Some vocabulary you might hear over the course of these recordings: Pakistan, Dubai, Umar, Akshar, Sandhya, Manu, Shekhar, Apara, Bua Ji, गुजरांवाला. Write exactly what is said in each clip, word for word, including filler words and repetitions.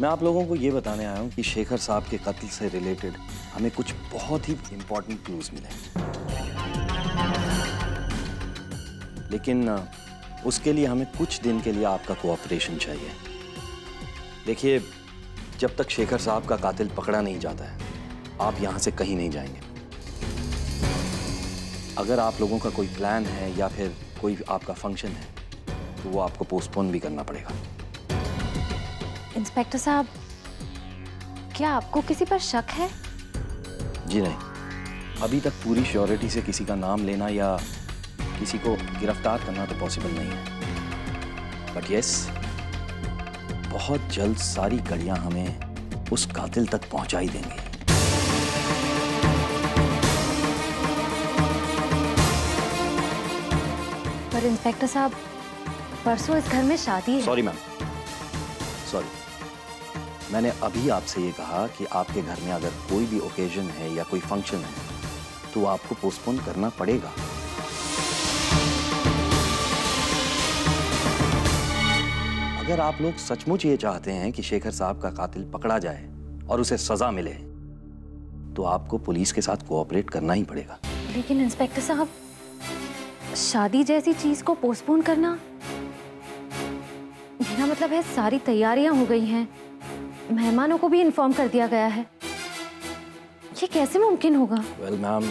मैं आप लोगों को ये बताने आया हूँ कि शेखर साहब के कत्ल से रिलेटेड हमें कुछ बहुत ही इम्पोर्टेंट क्लूज मिले, लेकिन उसके लिए हमें कुछ दिन के लिए आपका कोऑपरेशन चाहिए। देखिए, जब तक शेखर साहब का कातिल पकड़ा नहीं जाता है, आप यहाँ से कहीं नहीं जाएंगे। अगर आप लोगों का कोई प्लान है या फिर कोई आपका फंक्शन है, तो वो आपको पोस्टपोन भी करना पड़ेगा। इंस्पेक्टर साहब, क्या आपको किसी पर शक है? जी नहीं, अभी तक पूरी श्योरिटी से किसी का नाम लेना या किसी को गिरफ्तार करना तो पॉसिबल नहीं है। बट यस, बहुत जल्द सारी कड़ियाँ हमें उस कातिल तक पहुँचा ही देंगे। पर इंस्पेक्टर साहब, परसों इस घर में शादी है। सॉरी मैम, सॉरी, मैंने अभी आपसे ये कहा कि आपके घर में अगर कोई भी ओकेजन है या कोई फंक्शन है तो आपको पोस्टपोन करना पड़ेगा। अगर आप लोग सचमुच ये चाहते हैं कि शेखर साहब का कातिल पकड़ा जाए और उसे सजा मिले, तो आपको पुलिस के साथ कोऑपरेट करना ही पड़ेगा। लेकिन इंस्पेक्टर साहब, शादी जैसी चीज को पोस्टपोन करना, मेरा मतलब है सारी तैयारियां हो गई हैं, मेहमानों को भी इन्फॉर्म कर दिया गया है, ये कैसे मुमकिन होगा? वेल मैम,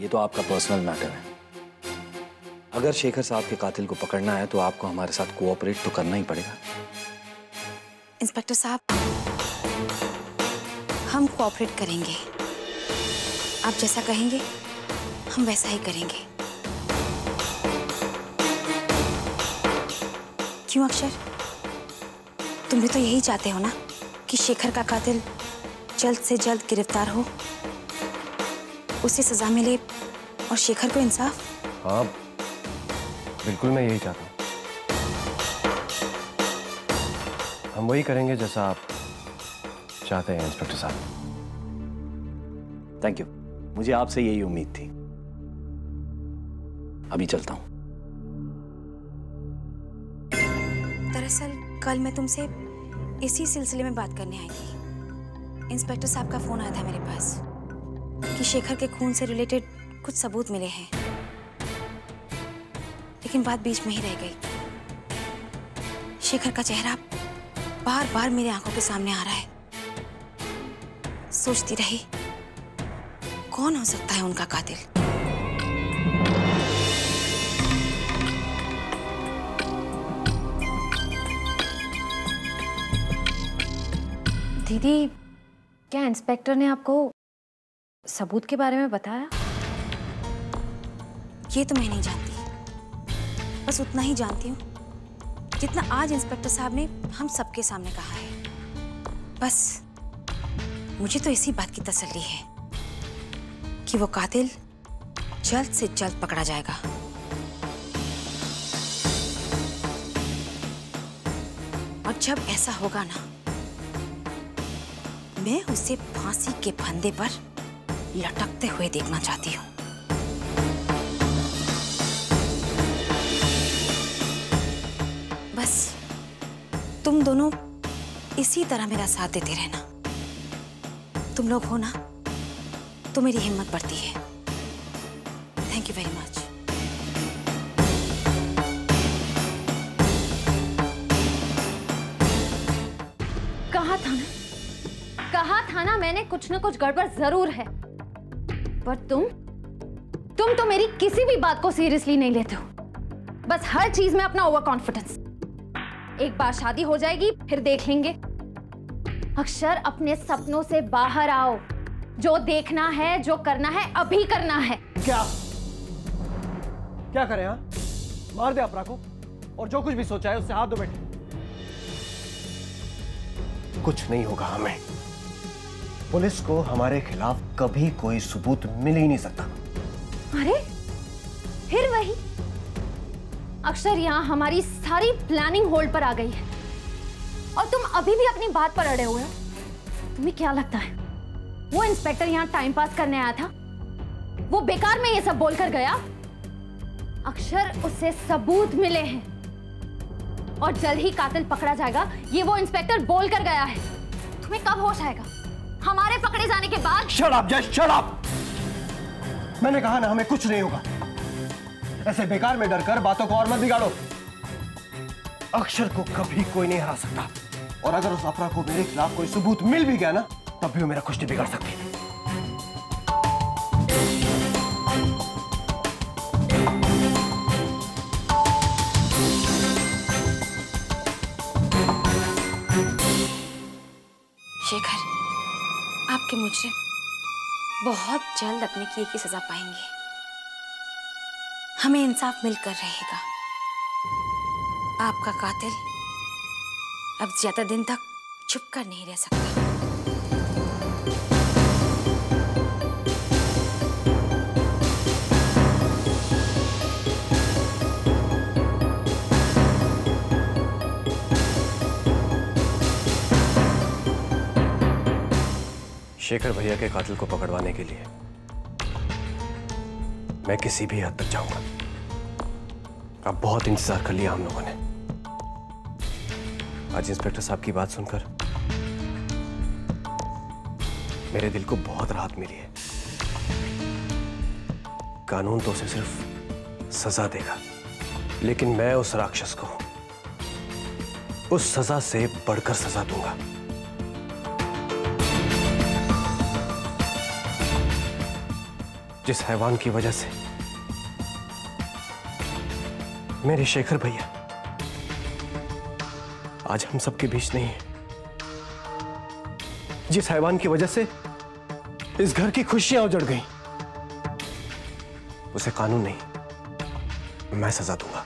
ये तो आपका पर्सनल मैटर है। अगर शेखर साहब के कातिल को पकड़ना है तो आपको हमारे साथ कोऑपरेट तो करना ही पड़ेगा। इंस्पेक्टर साहब, हम कोऑपरेट करेंगे। आप जैसा कहेंगे हम वैसा ही करेंगे। क्यों अक्षर, तुम भी तो यही चाहते हो ना कि शेखर का कातिल जल्द से जल्द गिरफ्तार हो, उसे सजा मिले और शेखर को इंसाफ। हाँ बिल्कुल, मैं यही चाहता हूँ। हम वही करेंगे जैसा आप चाहते हैं इंस्पेक्टर साहब। थैंक यू, मुझे आपसे यही उम्मीद थी। अभी चलता हूँ। दरअसल कल मैं तुमसे इसी सिलसिले में बात करने आई थी। इंस्पेक्टर साहब का फोन आया था मेरे पास कि शेखर के खून से रिलेटेड कुछ सबूत मिले हैं, लेकिन बात बीच में ही रह गई। शेखर का चेहरा बार बार मेरी आंखों के सामने आ रहा है। सोचती रही कौन हो सकता है उनका कातिल। दीदी, क्या इंस्पेक्टर ने आपको सबूत के बारे में बताया? ये तो मैं नहीं जानती, बस उतना ही जानती हूँ जितना आज इंस्पेक्टर साहब ने हम सबके सामने कहा है। बस मुझे तो इसी बात की तसल्ली है कि वो कातिल जल्द से जल्द पकड़ा जाएगा। और जब ऐसा होगा ना, मैं उसे फांसी के फंदे पर लटकते हुए देखना चाहती हूँ। बस तुम दोनों इसी तरह मेरा साथ देते रहना। तुम लोग हो ना, तो मेरी हिम्मत बढ़ती है। Thank you very much. कहा था ना, कहा था ना मैंने, कुछ ना कुछ गड़बड़ जरूर है। पर तुम तुम तो मेरी किसी भी बात को सीरियसली नहीं लेते हो। बस हर चीज में अपना ओवर कॉन्फिडेंस। एक बार शादी हो जाएगी फिर देख लेंगे। अक्षर, अपने सपनों से बाहर आओ। जो देखना है, जो करना है, अभी करना है। क्या क्या करें? हाँ, मार दे अपरा को और जो कुछ भी सोचा है उससे हाथ धो बैठे। कुछ नहीं होगा हमें। पुलिस को हमारे खिलाफ कभी कोई सबूत मिल ही नहीं सकता। अरे फिर वही अक्षर, यहाँ हमारी सारी प्लानिंग होल्ड पर आ गई है और तुम अभी भी अपनी बात पर अड़े हुए हो। तुम्हें क्या लगता है वो इंस्पेक्टर यहाँ टाइम पास करने आया था? वो बेकार में ये सब बोलकर गया। अक्षर, उसे सबूत मिले हैं। और जल्द ही कातिल पकड़ा जाएगा, ये वो इंस्पेक्टर बोल कर गया है। तुम्हें कब होश आएगा? हमारे पकड़े जाने के बाद? Shut up just shut up. मैंने कहा ना हमें कुछ नहीं होगा। ऐसे बेकार में डरकर बातों को और मत बिगाड़ो। अक्षर को कभी कोई नहीं हरा सकता, और अगर उस अपरा को मेरे खिलाफ कोई सबूत मिल भी गया ना, तब भी वो मेरा कुछ नहीं बिगाड़ सकती। शेखर, आपके मुजरिम बहुत जल्द अपने किए की सजा पाएंगे। हमें इंसाफ मिलकर रहेगा। आपका कातिल अब ज्यादा दिन तक छुप कर नहीं रह सकता। शेखर भैया के कातिल को पकड़वाने के लिए मैं किसी भी हद तक जाऊंगा। अब बहुत इंतजार कर लिया हम लोगों ने। आज इंस्पेक्टर साहब की बात सुनकर मेरे दिल को बहुत राहत मिली है। कानून तो उसे सिर्फ सजा देगा, लेकिन मैं उस राक्षस को उस सजा से बढ़कर सजा दूंगा। जिस हैवान की वजह से मेरे शेखर भैया आज हम सबके बीच नहीं है, जिस हैवान की वजह से इस घर की खुशियां उजड़ गईं, उसे कानून नहीं, मैं सजा दूंगा।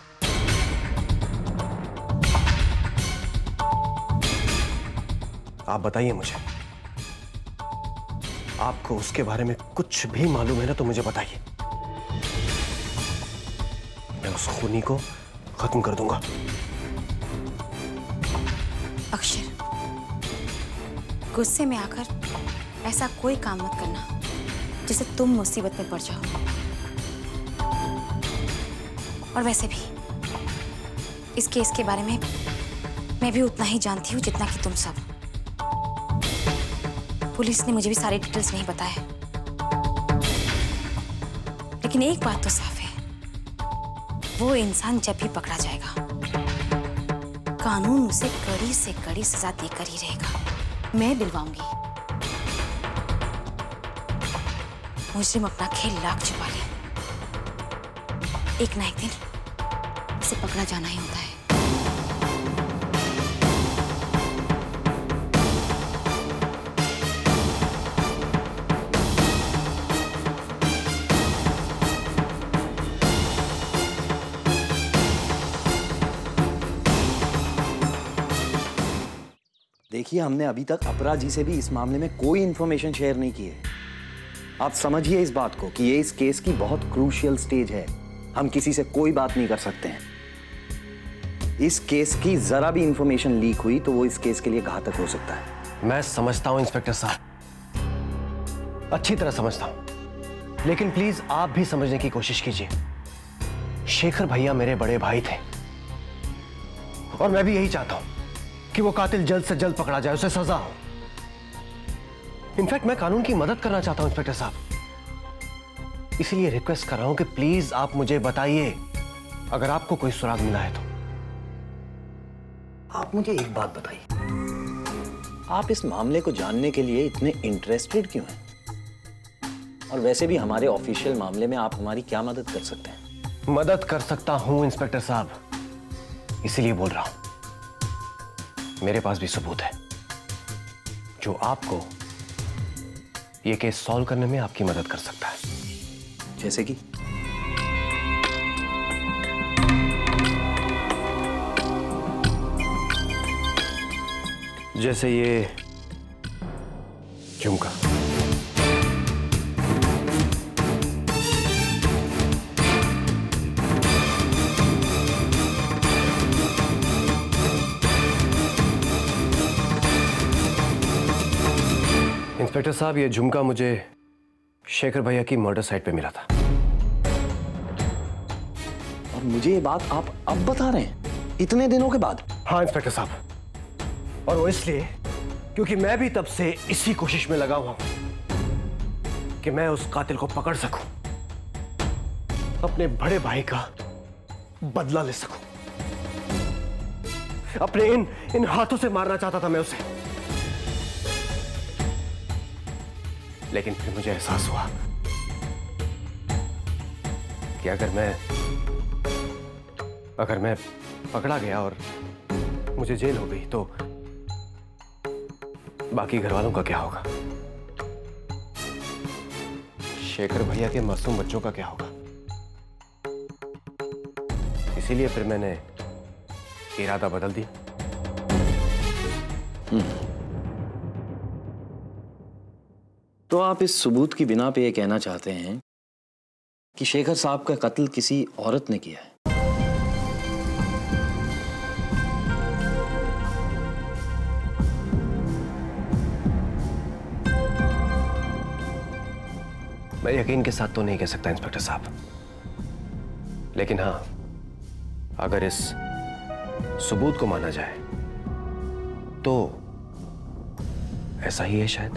आप बताइए मुझे, आपको उसके बारे में कुछ भी मालूम है ना तो मुझे बताइए। मैं उस खूनी को खत्म कर दूंगा। अक्षर, गुस्से में आकर ऐसा कोई काम मत करना जिससे तुम मुसीबत में पड़ जाओ। और वैसे भी इस केस के बारे में मैं भी उतना ही जानती हूँ जितना कि तुम सब। पुलिस ने मुझे भी सारे डिटेल्स नहीं बताए, लेकिन एक बात तो साफ है, वो इंसान जब भी पकड़ा जाएगा, कानून उसे कड़ी से कड़ी सजा देकर ही रहेगा। मैं दिलवाऊंगी। मुजरिम अपना खेल लाख छुपा ले, एक ना एक दिन उसे पकड़ा जाना ही होता है। देखिए, हमने अभी तक अपरा जी से भी इस मामले में कोई इन्फॉर्मेशन शेयर नहीं की है। आप समझिए इस बात को कि ये इस केस की बहुत क्रूशियल स्टेज है। हम किसी से कोई बात नहीं कर सकते हैं। इस केस की जरा भी इन्फॉर्मेशन लीक हुई तो वो इस केस के लिए घातक हो सकता है। मैं समझता हूं इंस्पेक्टर साहब, अच्छी तरह समझता हूं, लेकिन प्लीज आप भी समझने की कोशिश कीजिए। शेखर भैया मेरे बड़े भाई थे, और मैं भी यही चाहता हूं कि वो कातिल जल्द से जल्द पकड़ा जाए, उसे सजा हो। इनफैक्ट मैं कानून की मदद करना चाहता हूं इंस्पेक्टर साहब, इसीलिए रिक्वेस्ट कर रहा हूं कि प्लीज आप मुझे बताइए अगर आपको कोई सुराग मिला है तो। आप मुझे एक बात बताइए, आप इस मामले को जानने के लिए इतने इंटरेस्टेड क्यों हैं? और वैसे भी हमारे ऑफिशियल मामले में आप हमारी क्या मदद कर सकते हैं? मदद कर सकता हूं इंस्पेक्टर साहब, इसीलिए बोल रहा हूं। मेरे पास भी सबूत है जो आपको यह केस सॉल्व करने में आपकी मदद कर सकता है। जैसे कि जैसे ये झुमका। इंस्पेक्टर साहब, ये झुमका मुझे शेखर भैया की मर्डर साइट पे मिला था। और मुझे ये बात आप अब बता रहे हैं? इतने दिनों के बाद? हाँ इंस्पेक्टर साहब, और वो इसलिए क्योंकि मैं भी तब से इसी कोशिश में लगा हुआ हूं कि मैं उस कातिल को पकड़ सकूं, अपने बड़े भाई का बदला ले सकूं। अपने इन इन हाथों से मारना चाहता था मैं उसे, लेकिन फिर मुझे एहसास हुआ कि अगर मैं अगर मैं पकड़ा गया और मुझे जेल हो गई तो बाकी घरवालों का क्या होगा, शेखर भैया के मासूम बच्चों का क्या होगा। इसीलिए फिर मैंने इरादा बदल दिया। तो आप इस सबूत की बिना पे ये कहना चाहते हैं कि शेखर साहब का कत्ल किसी औरत ने किया है? मैं यकीन के साथ तो नहीं कह सकता इंस्पेक्टर साहब, लेकिन हाँ, अगर इस सबूत को माना जाए तो ऐसा ही है शायद।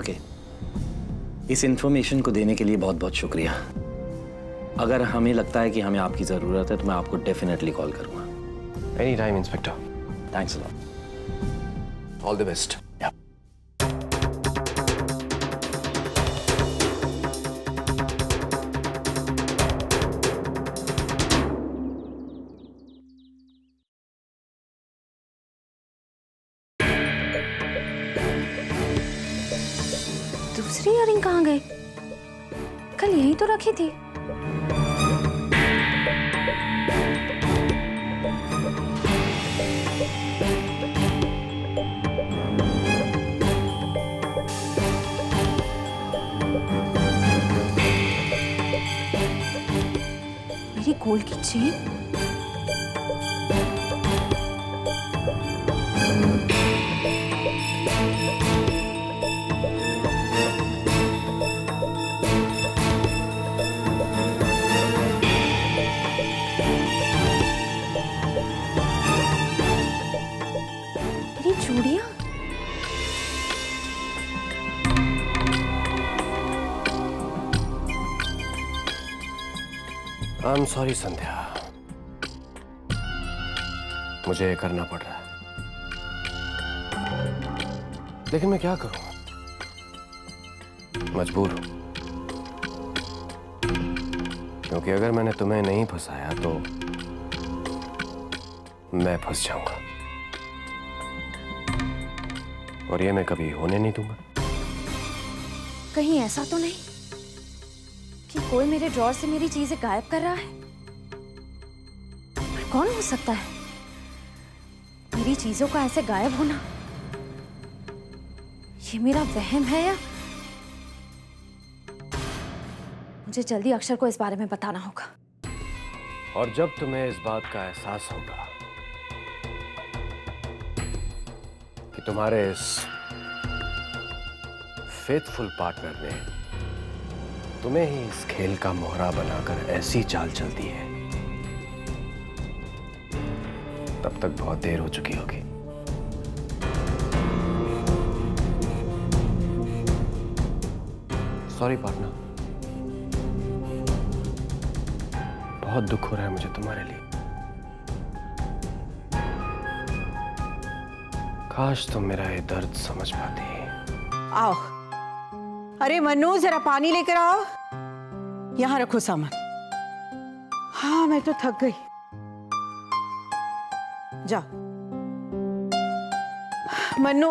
ओके, इस इंफॉर्मेशन को देने के लिए बहुत बहुत शुक्रिया। अगर हमें लगता है कि हमें आपकी ज़रूरत है तो मैं आपको डेफिनेटली कॉल करूँगा। Any time inspector, thanks a lot, all the best. दूसरी इयररिंग कहाँ गई? कल यहीं तो रखी थी। मेरी गोल्ड की chain? I am sorry Sandhya, मुझे ये करना पड़ रहा है, लेकिन मैं क्या करूं, मजबूर हूं। क्योंकि अगर मैंने तुम्हें नहीं फंसाया तो मैं फंस जाऊंगा, और ये मैं कभी होने नहीं दूंगा। कहीं ऐसा तो नहीं कि कोई मेरे ड्रॉर से मेरी चीजें गायब कर रहा है? पर कौन हो सकता है मेरी चीजों का ऐसे गायब होना? ये मेरा वहम है या? मुझे जल्दी अक्षर को इस बारे में बताना होगा। और जब तुम्हें इस बात का एहसास होगा कि तुम्हारे इस फेथफुल पार्टनर ने तुम्हें ही इस खेल का मोहरा बनाकर ऐसी चाल चलती है, तब तक बहुत देर हो चुकी होगी। सॉरी पार्टनर, बहुत दुख हो रहा है मुझे तुम्हारे लिए। काश तुम मेरा ये दर्द समझ पाती। आओ, अरे मनु जरा पानी लेकर आओ, यहाँ रखो सामान। हाँ मैं तो थक गई, जा। मनु,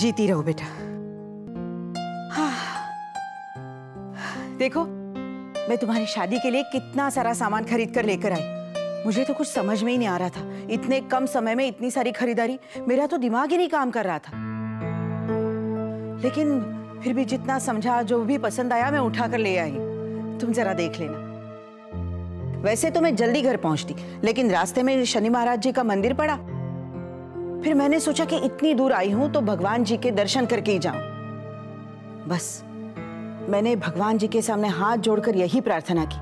जीती रहो बेटा। हाँ देखो, मैं तुम्हारी शादी के लिए कितना सारा सामान खरीद कर लेकर आई, मुझे तो कुछ समझ में ही नहीं आ रहा था, इतने कम समय में इतनी सारी खरीदारी, मेरा तो दिमाग ही नहीं काम कर रहा था। लेकिन फिर भी जितना समझा, जो भी पसंद आया मैं उठा कर ले आई। तुम जरा देख लेना। वैसे तो मैं जल्दी घर पहुंचती, लेकिन रास्ते में शनि महाराज जी का मंदिर पड़ा, फिर मैंने सोचा कि इतनी दूर आई हूं तो भगवान जी के दर्शन करके ही जाऊं। बस मैंने भगवान जी के सामने हाथ जोड़कर यही प्रार्थना की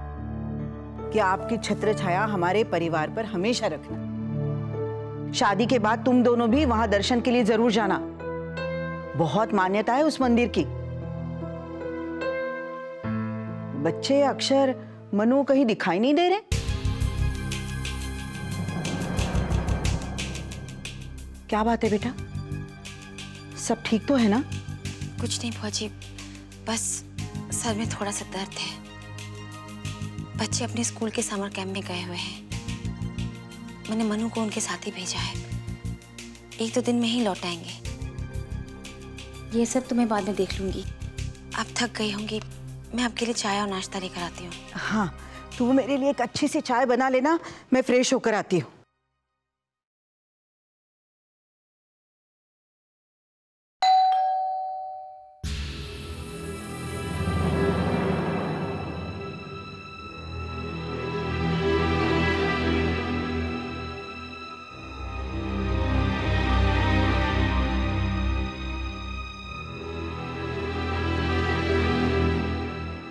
कि आपकी छत्र छाया हमारे परिवार पर हमेशा रखना। शादी के बाद तुम दोनों भी वहां दर्शन के लिए जरूर जाना, बहुत मान्यता है उस मंदिर की। बच्चे अक्षर मनु कहीं दिखाई नहीं दे रहे, क्या बात है बेटा? सब ठीक तो है ना? कुछ नहीं बुआ जी, बस सर में थोड़ा सा दर्द है। बच्चे अपने स्कूल के समर कैंप में गए हुए हैं, मैंने मनु को उनके साथ ही भेजा है, एक दो दिन में ही लौट आएंगे। ये सब तुम्हें बाद में देख लूंगी, आप थक गई होंगी, मैं आपके लिए चाय और नाश्ता लेकर आती हूँ। हाँ, तू मेरे लिए एक अच्छी सी चाय बना लेना, मैं फ्रेश होकर आती हूँ।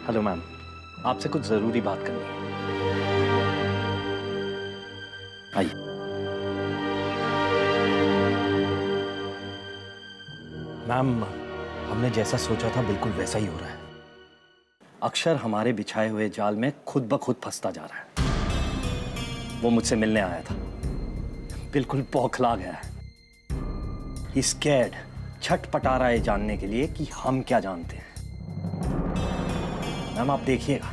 हेलो मैम, आपसे कुछ जरूरी बात करनी है। आइए। मैम, हमने जैसा सोचा था बिल्कुल वैसा ही हो रहा है। अक्षर हमारे बिछाए हुए जाल में खुद ब खुद फंसता जा रहा है। वो मुझसे मिलने आया था, बिल्कुल बौखला गया है। ही स्कैर्ड, छटपटा रहा है जानने के लिए कि हम क्या जानते हैं। मैम आप देखिएगा,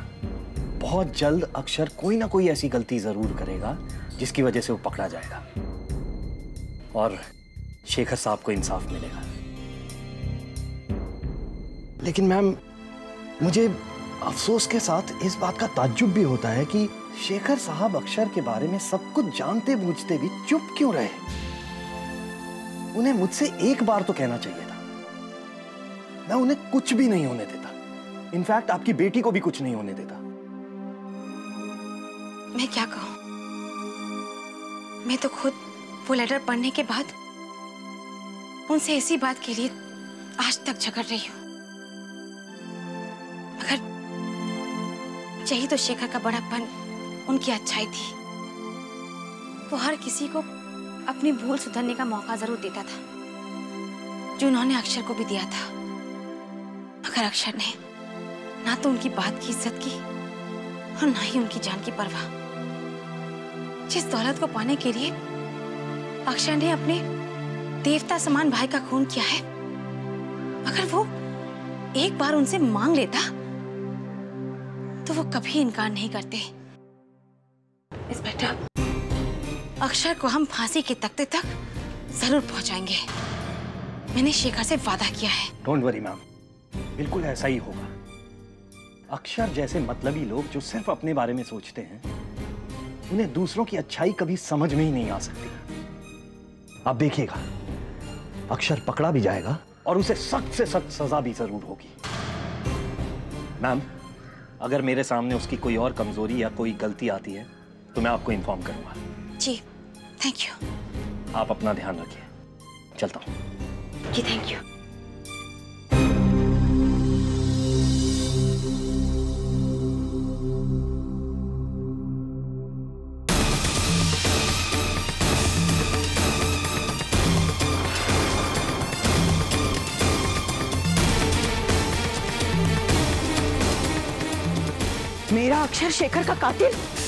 बहुत जल्द अक्षर कोई ना कोई ऐसी गलती जरूर करेगा जिसकी वजह से वो पकड़ा जाएगा और शेखर साहब को इंसाफ मिलेगा। लेकिन मैम, मुझे अफसोस के साथ इस बात का ताज्जुब भी होता है कि शेखर साहब अक्षर के बारे में सब कुछ जानते बूझते भी चुप क्यों रहे। उन्हें मुझसे एक बार तो कहना चाहिए था। मैं उन्हें कुछ भी नहीं होने देता, इनफैक्ट आपकी बेटी को भी कुछ नहीं होने देता। मैं क्या कहूं, मैं तो खुद वो लेटर पढ़ने के बाद उनसे इसी बात के लिए आज तक झगड़ रही हूं, मगर यही तो शेखर का बड़ापन, उनकी अच्छाई थी। वो हर किसी को अपनी भूल सुधरने का मौका जरूर देता था, जो उन्होंने अक्षर को भी दिया था। मगर अक्षर ने ना तो उनकी बात की इज्जत की और ना ही उनकी जान की परवाह। जिस दौलत को पाने के लिए अक्षर ने अपने देवता समान भाई का खून किया है, अगर वो एक बार उनसे मांग लेता तो वो कभी इनकार नहीं करते। इंस्पेक्टर, अक्षर को हम फांसी के तख्ते तक जरूर पहुंचाएंगे, मैंने शेखर से वादा किया है। डोंट वरी मैम, बिल्कुल ऐसा ही होगा। अक्षर जैसे मतलबी लोग जो सिर्फ अपने बारे में सोचते हैं, उन्हें दूसरों की अच्छाई कभी समझ में ही नहीं आ सकती। आप देखिएगा, अक्षर पकड़ा भी जाएगा और उसे सख्त से सख्त सजा भी जरूर होगी। मैम, अगर मेरे सामने उसकी कोई और कमजोरी या कोई गलती आती है तो मैं आपको इन्फॉर्म करूंगा। जी, थैंक यू। आप अपना ध्यान रखिए, चलता हूँ। जी, थैंक यू। अक्षर शेखर का कातिल।